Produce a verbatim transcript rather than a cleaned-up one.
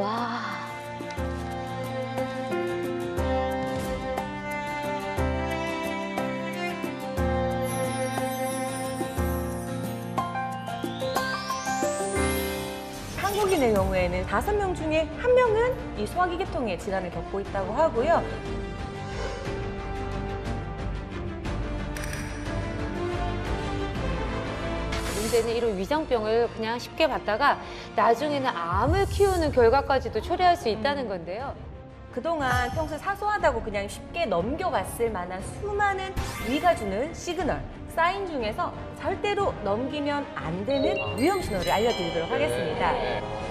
와. 한국인의 경우에는 다섯 명 중에 한 명은 이 소화기계통의 질환을 겪고 있다고 하고요. 문제는 이런 위장병을 그냥 쉽게 봤다가 나중에는 암을 키우는 결과까지도 초래할 수 있다는 건데요. 그동안 평소에 사소하다고 그냥 쉽게 넘겨갔을 만한 수많은 위가 주는 시그널, 사인 중에서 절대로 넘기면 안 되는 위험 신호를 알려드리도록 하겠습니다.